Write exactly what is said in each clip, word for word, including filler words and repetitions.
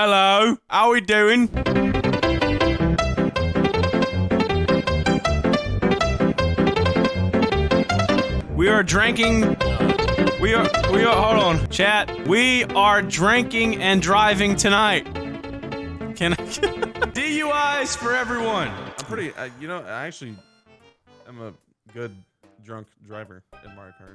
Hello, how we doing? We are drinking. We are, we are, hold on, chat. We are drinking and driving tonight. Can I? D U Is for everyone. I'm pretty, uh, you know, I actually, I'm a good drunk driver in Mario Kart.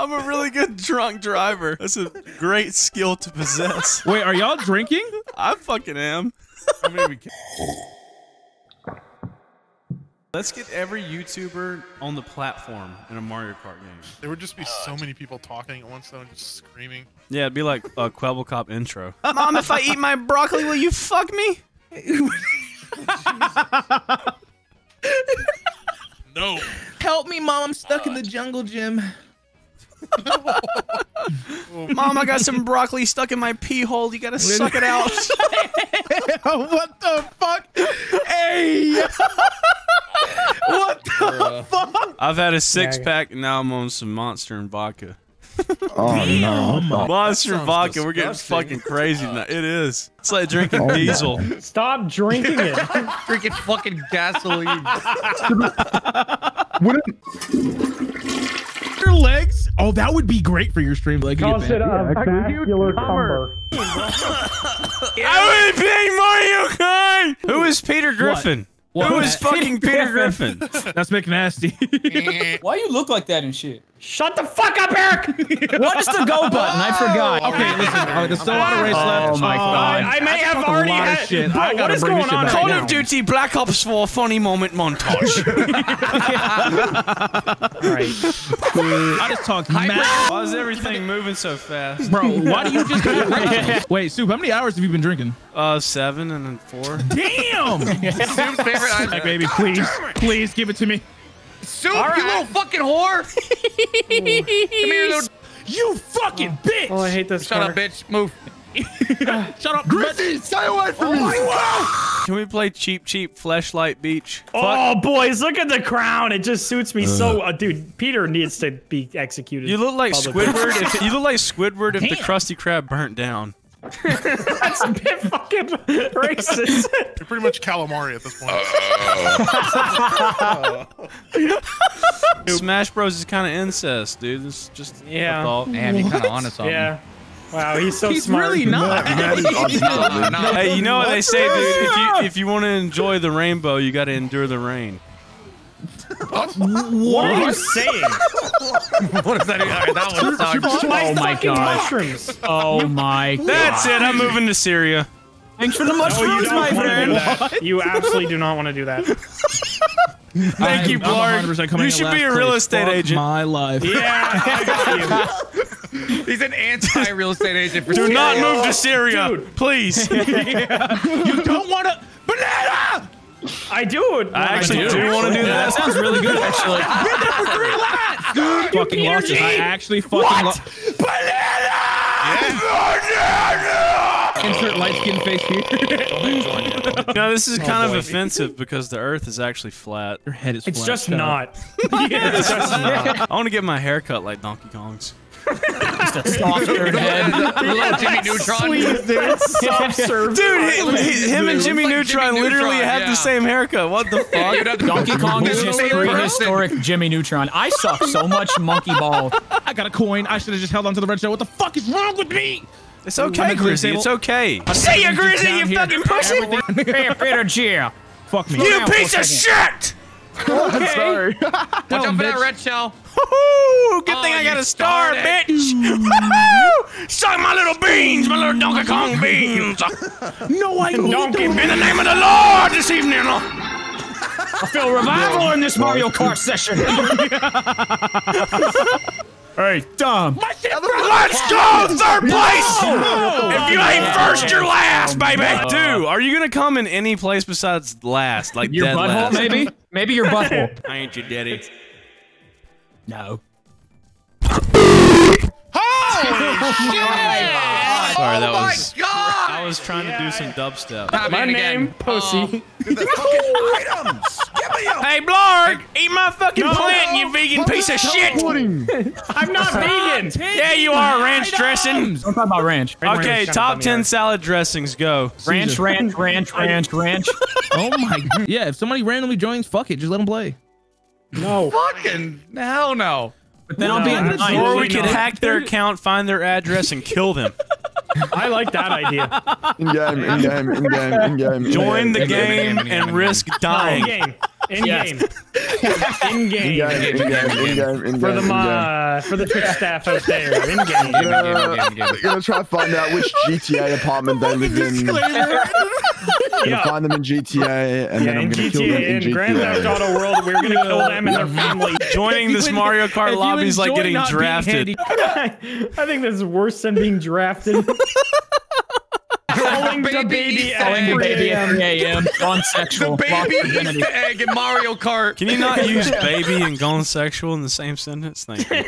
I'm a really good drunk driver. That's a great skill to possess. Wait, are y'all drinking? I fucking am. I mean, we can. Let's get every YouTuber on the platform in a Mario Kart game. There would just be so many people talking at once, though, and just screaming. Yeah, it'd be like a Quebble Cop intro. Mom, if I eat my broccoli, will you fuck me? No. Help me, Mom. I'm stuck uh, in the jungle gym. Mom, I got some broccoli stuck in my pee hole. You gotta suck it out. What the fuck? Hey! What the uh, fuck? I've had a six pack and now I'm on some Monster and vodka. Oh no! Monster and vodka. Disgusting. We're getting fucking crazy tonight. It is. It's like drinking oh, diesel. No. Stop drinking it. Drinking fucking gasoline. What? Your legs? Oh, that would be great for your stream. Leg. Calls it a spectacular cumber. I would be Mario Kart. Who is Peter Griffin? What? What? Who is fucking Peter Griffin? That's McNasty. Why you look like that and shit? Shut the fuck up, Eric! What is the go button? I forgot. Oh, okay, listen. All right, there's still a lot of race left. Oh my god. I, I may I have already had... Shit. Bro, I what is going on? Call of Duty Black Ops four funny moment montage. Alright. I just talked mad. Why is everything moving so fast? Bro, why do you just... Wait, Soup, how many hours have you been drinking? Uh, seven and then four. Damn! Soup's favorite item. Hey, baby, please. Please give it to me. Soup, right. You little fucking whore! Come here, little... You fucking oh. bitch! Oh, I hate this Shut car. up, bitch. Move. Shut up, Grizzy! Stay away from me! Oh, can we play Cheap Cheap Fleshlight Beach? Oh, Fuck. boys, look at the crown. It just suits me uh. so... Uh, dude, Peter needs to be executed. You look like publicly. Squidward if... You look like Squidward if Damn. the Krusty Krab burnt down. That's a bit fucking racist. You're pretty much calamari at this point. Oh. Smash Bros is kind of incest, dude. It's just yeah. Adult. Damn, you kind of on us on Yeah. Wow, he's so he's smart. He's really not. Hey, you know what they say, dude? If you if you want to enjoy the rainbow, you got to endure the rain. What? What? What are you saying? What is that? Right, that one sucks. Oh my god. Oh my god. That's it. I'm moving to Syria. Thanks for the mushrooms, no, my friend. You absolutely do not want to do that. Thank I'm, you, Blarg. You should be a real estate Fuck agent. My life. Yeah, I got you. He's an anti-real estate agent for do Syria. Do not move to Syria, Dude. please. Yeah. You don't want to... Banana! I do. No, I actually I do, do want to do that. That sounds really good, actually. I've been there for three laps, dude. You fucking lost it. I actually fucking lost. Banana! Banana! Insert light skin face here. No, this is oh, kind boy. of offensive because the Earth is actually flat. Your head is flat. It's just not. Yeah, it's just not. I want to get my hair cut like Donkey Kong's. Just a softer head. Little Jimmy Neutron. Sweet, dude, soft serve. Dude, him, him and Jimmy Neutron like literally Neutron, had yeah. the same haircut. What the fuck? Donkey Kong is just prehistoric Jimmy Neutron. I suck so much monkey ball. I got a coin. I should have just held on to the red shell. What the fuck is wrong with me? It's okay, Grizzy. It's okay. See ya, Grizzy, you here. fucking pussy. Peter, cheer. Fuck me. You piece of shit! Okay. Sorry. Watch no, out for bitch. that red shell. Woo-hoo! Good oh, thing I got a star, bitch. Woo-hoo! Suck my little beans, my little Donkey Kong beans. No, I don't. In the name of the Lord this evening. I feel revival in this Mario Kart session. Hey, Dom. Let's go, third place! No, no, if you ain't first, you're last, baby. Dude, are you gonna come in any place besides last? Like your dead butthole, last? maybe? Maybe your butthole. I ain't your daddy. No. Holy shit! Sorry, that was. Oh my god! I was trying yeah. to do some dubstep. Not My name, again. Pussy. Oh, the fucking items. Hey, Blarg, eat my fucking no, plant, you vegan piece of shit! I'm not vegan! Yeah, you are, ranch dressings! I'm talking about ranch. ranch okay, ranch, top ten salad dressings, go. Ranch, ranch, ranch, ranch, ranch. Oh my god. Yeah, if somebody randomly joins, fuck it, just let them play. No. Fucking hell no. But then no, I'll be in the Or we could no. hack their account, find their address, and kill them. I like that idea. In game, in game, in game, in game. Join in the game, game, game and game, game, risk game. dying. In game, in game, in game. For the uh, for the Twitch staff out there, in game. We're gonna, gonna, gonna try to find out which G T A apartment they live in. Yeah. Find them in G T A, and yeah, then I'm gonna G T A, kill them in G T A. In Grand Theft Auto World, we're gonna kill them and their family. Joining this Mario Kart lobby is like getting drafted. I think this is worse than being drafted. Calling the baby at three A M Gone sexual. The baby Easter egg in Mario Kart. Can you not use baby and gone sexual in the same sentence? Thank you.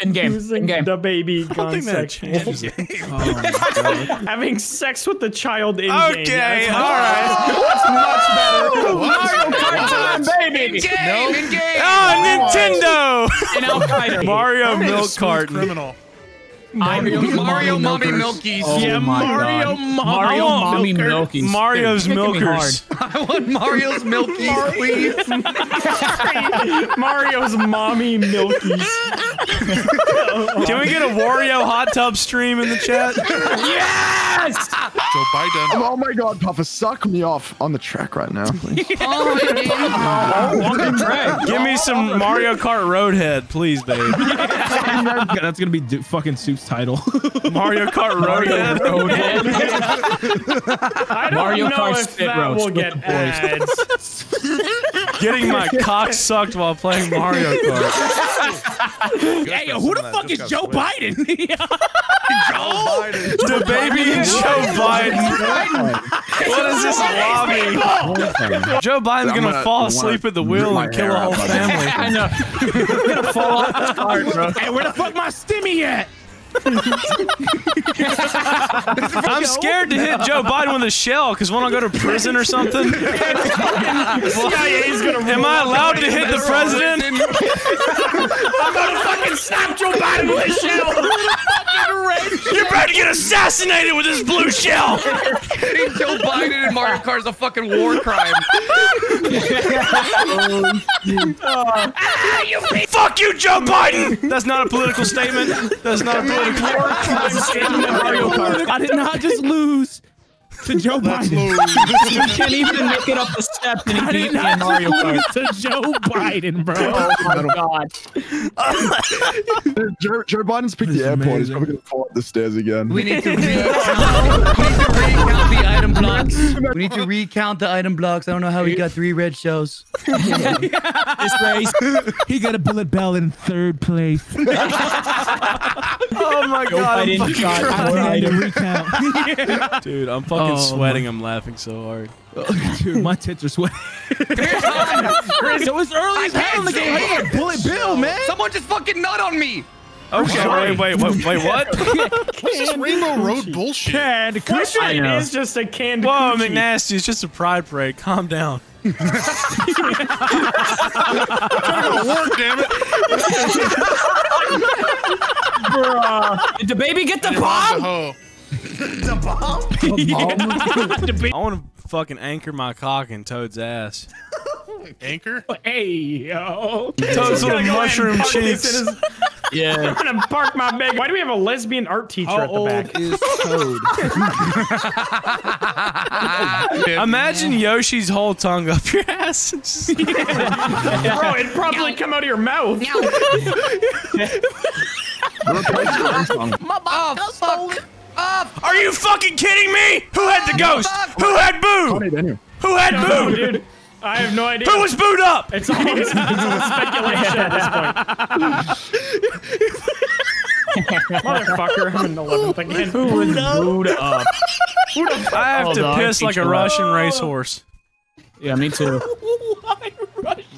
In game. In game. The baby gone sexual. Having sex with the child in game. Okay, alright. That's much better. Mario Kart time, baby. In game, in game. Oh, Nintendo. Mario milk cart. Criminal. Mario, Mario, Mario Mommy Milkies. Oh yeah, Mario, Mario Mommy Milkies. Mario's Milkers. I want Mario's Milkies, please. Mario's Mommy Milkies. Can we get a Wario hot tub stream in the chat? Yes! Joe Biden. Oh my god, Puffer, suck me off on the track right now, please. Oh, on the track. Give me some Mario Kart Roadhead, please, babe. That's gonna be do fucking soup. Title Mario Kart Roadhead. I don't Mario know Kart if that roast will get ads. Getting my cock sucked while playing Mario Kart. Hey, yo, who the fuck is Joe Biden? Joe? The baby and Joe Biden. What is this lobby? Joe Biden's gonna, gonna fall asleep at the wheel and kill a whole family. I know. He's gonna fall off the cart, bro. Hey, where the fuck my stimmy at? I'm scared to hit Joe Biden with a shell because when I go to prison or something. Am I allowed to hit the president? I'm gonna fucking snap Joe Biden with a shell. You're about to get assassinated with this blue shell. Hitting Joe Biden in Mario Kart is a fucking war crime. Ah, you fuck you, Joe Biden. That's not a political statement. That's not a political statement. I did not just lose to Joe Biden. You can't even make it up the steps and he beat me in Mario Kart. To Joe Biden, bro. Oh my god. Joe, Joe Biden's picked the airport. He's probably gonna fall up the stairs again. We need to recount. We need to recount the item blocks. We need to recount the item blocks. I don't know how he got three red shells. This race, he got a bullet bell in third place. Oh my god, I'm fucking crying. Dude, I'm fucking oh, sweating. My. I'm laughing so hard. Oh, dude, my tits are sweating. Come here, Chris, it was early as hell in the game. I got a bullet bill, man. Someone just fucking nut on me. Okay, wait, wait, wait, wait, what? What's this Rainbow Road bullshit? Canned coochie is just a canned coochie. Whoa, McNasty, it's just a pride parade. Calm down. I'm trying to work, damn it. Bruh. Did the baby get the bomb? The bomb? The bomb? Yeah. I want to fucking anchor my cock in Toad's ass. Anchor? Hey, yo. Toad's little mushroom cheeks. Yeah. I'm gonna bark my bag. Why do we have a lesbian art teacher How at the back? How old is Toad? Imagine Yoshi's whole tongue up your ass. Just... Yeah. Yeah. Bro, it'd probably no. come out of your mouth. No. Oh, fuck. Are you fucking kidding me? Who had the ghost? Who had Boo? Who had Boo? Dude. I have no idea. Who was booed up? It's all it's, it's speculation at this point. Motherfucker, I'm in eleventh again. Who was booed up? I have oh, to dog. piss like a Russian racehorse. Yeah, me too. Why,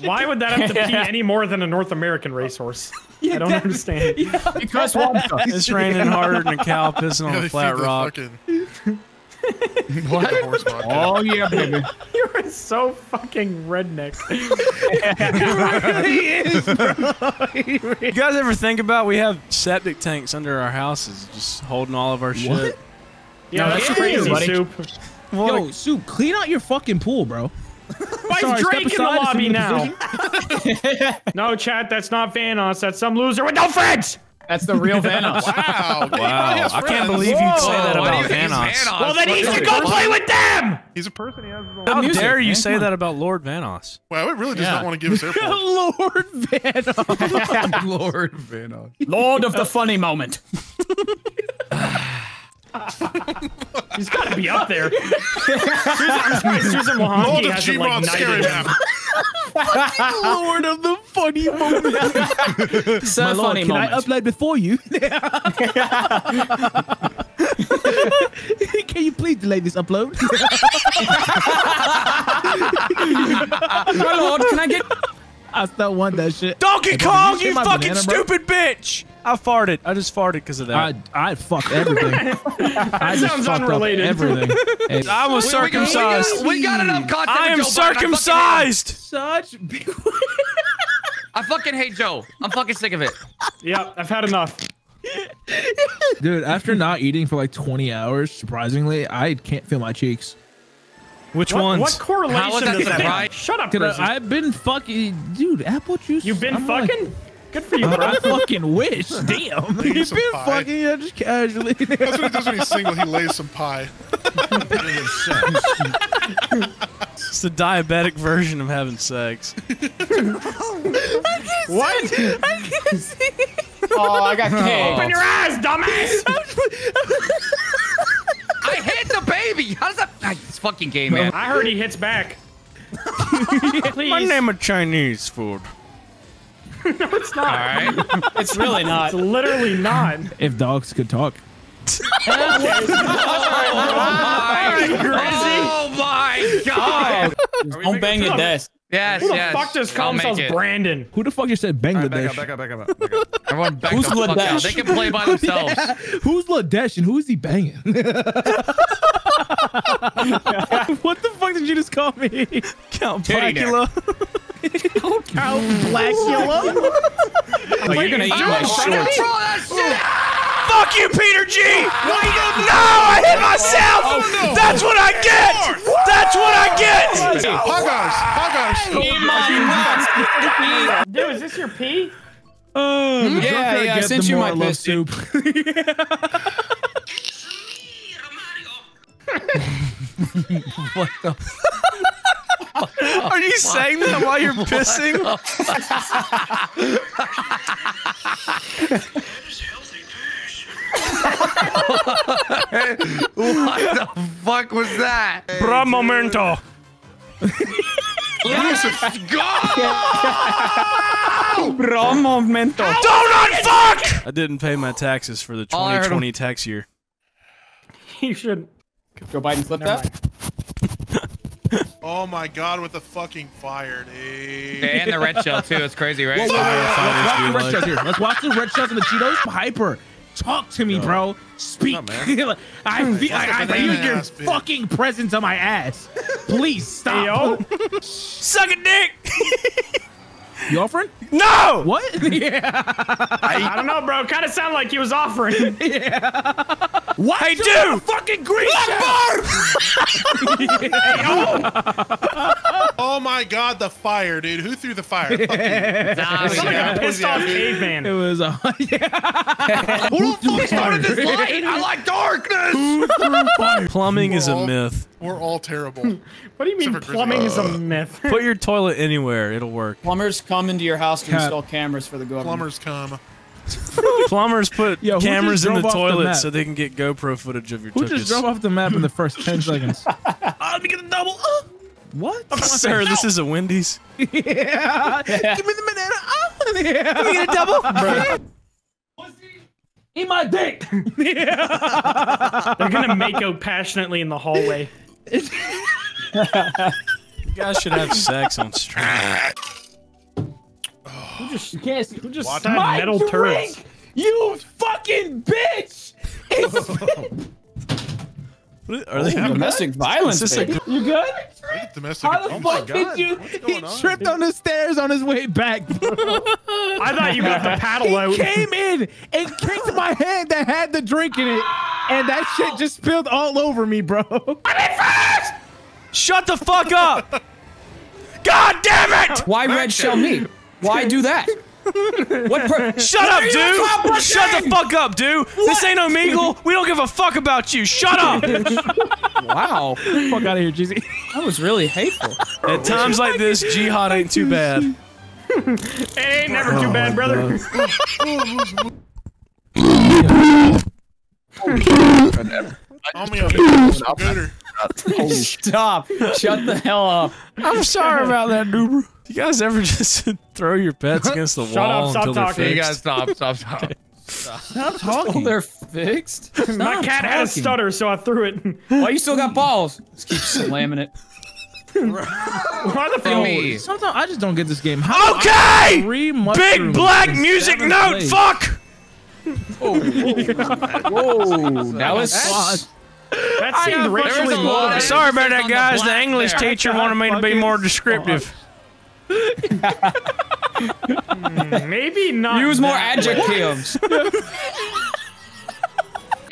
Why would that have to pee any more than a North American racehorse? Yeah, I don't that, understand. Yeah, it's raining harder than a cow pissing on a flat rock. What? Oh yeah, baby. You are so fucking redneck. It really is, bro. You guys ever think about we have septic tanks under our houses just holding all of our what? shit? Yeah, no, that's crazy, buddy. Soup. Yo, Soup, clean out your fucking pool, bro. Why is Drake in the lobby now? No, chat, that's not Thanos. That's some loser with no friends. That's the real Thanos. Wow. Wow. I can't believe you'd Whoa. say that about Thanos. Thanos. Well, then he should go play with them! He's a person. He has his own How music, dare you man? say that about Lord Thanos? Wow, it really does yeah. not want to give us airport. Lord Thanos. Lord Thanos. Lord of the funny moment. He's got to be up there. Susan, Susan Mohanty has him like ninety. Fucking Lord of the funny moment. So My Lord, funny can moment. I upload before you? Can you please delay this upload? My Lord, can I get... I still want that shit. Donkey Kong, you fucking stupid bitch! I farted. I just farted because of that. I, I fucked everything. That I just sounds unrelated. Everything. I was we, circumcised. We got, we got, we got enough content. I am circumcised. Such big. I fucking hate Joe. I'm fucking sick of it. Yep, I've had enough. Dude, after not eating for like twenty hours, surprisingly, I can't feel my cheeks. Which what, ones? What correlation How does that right? Shut up, I, I've been fucking... Dude, apple juice? You've been I'm fucking? Like, good for you, bro. I fucking wish. Damn. You've been pie. fucking yeah, just casually. That's what he does when he's single. He lays some pie. It's the diabetic version of having sex. I what? See, I can't see. Oh, I got cake. Open your eyes, dumbass. I hit the baby! How does that... Ah, this fucking game, man. I heard he hits back. Please. My name is Chinese food. No, it's not. All right. It's really not. It's literally not. If dogs could talk. Oh, my. Oh, my God. Don't bang the desk. Yes, Who the yes. fuck just calls himself Brandon? Who the fuck just said Bangladesh? Right, back up, back up, back up, back up. Everyone back Who's the Ladesh? fuck out. They can play by themselves. Yeah. Who's Ladesh and who is he banging? What the fuck did you just call me? Count Blackula. Count Blackula? Oh, you're gonna eat my shorts. Fuck you, Peter G! No, no, I hit myself! Oh, no. That's what I get! That's what I get! Huggers! Huggers! Dude, is this your pee? Uh, hmm? Yeah, yeah, I sent you my piss soup. What the fuck? Are you saying that while you're pissing? What the fuck was that? Bra momento. Lucifer, go! Bra momento. Don't unfuck! I didn't pay my taxes for the twenty twenty tax year. You shouldn't. Joe Biden slipped that? Oh my God, with the fucking fire, dude. And the red shell, too. It's crazy, right? Whoa, whoa, whoa, whoa. Let's watch the red shells here. Let's watch the red shells and the Cheetos. Hyper. Talk to me, no. bro. Speak. Up, I, I, I, I feel your ass, fucking bitch. presence on my ass. Please stop. Hey, suck a dick. You offering? No. What? Yeah. I, I don't know, bro. Kind of sounded like he was offering. Yeah. What? I do. Fucking green. Yeah. Oh my God, the fire, dude. Who threw the fire? Fucking... Nah, somebody yeah. got pissed off caveman. It was a... Yeah. Who the fuck started this light? I like darkness! Who threw fire? Plumbing we're is all, a myth. We're all terrible. What do you mean plumbing is a myth? Put your toilet anywhere. It'll work. Plumbers come into your house to Cat. install cameras for the government. Plumbers come. Plumbers put Yo, cameras in the toilet the so they can get GoPro footage of your Who tuchus. just drove off the map in the first ten seconds? Let me get a double up. What? Oh, sir, this is a Wendy's. Yeah. yeah. Give me the banana. Oh, yeah. Let me get a double. Bro. Eat my dick. Yeah. They're going to make out passionately in the hallway. You guys should have sex on stream. Who just, you can't see, who just Watch my metal drink, turrets? You fucking bitch. It's What are, are they oh, domestic guns? Violence? Is this a, you good? Domestic. How the oh fuck did you? He tripped here? on the stairs on his way back. I thought you got the paddle he out. He came in and kicked my hand that had the drink in it, and that shit just spilled all over me, bro. I'm in first. Shut the fuck up! God damn it! Why red shell me? Why do that? What? Per Shut up, dude! Shut the fuck up, dude! What? This ain't Omegle. We don't give a fuck about you. Shut up! Wow! Fuck out of here, G Z. That was really hateful. At times like this, jihad ain't too bad. It ain't never too oh, bad, brother. Stop! Shut the hell up! I'm sorry about that, dude. You guys ever just throw your pets against the Shut wall up, stop until they're talking. fixed? You guys stop, stop, stop. Okay. Stop, stop talking. Until they're fixed? Stop My cat talking. had a stutter, so I threw it. Why you still got balls? Just keep slamming it. Why the fuck me? Sometimes I just don't get this game. How okay! Three Big black music note, place. fuck! Oh, whoa. Whoa. That was... That's That seemed racially low. Sorry about that, guys. The, the English there. teacher wanted me to be more descriptive. Maybe not. Use more adjectives. Pack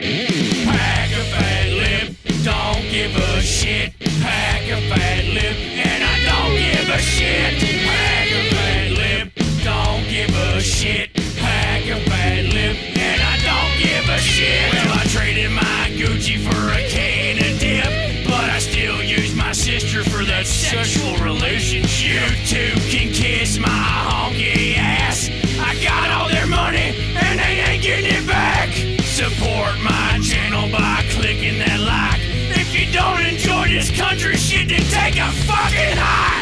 a fat lip, don't give a shit. Pack a fat lip, and I don't give a shit. Pack a fat lip, don't give a shit. Pack a fat lip, and I don't give a shit. Well, I traded my Gucci for a can of dip, but I still use my sister for that sexual relationship. You two can kiss my honky ass. I got all their money, and they ain't getting it back. Support my channel by clicking that like. If you don't enjoy this country shit, then take a fucking hike.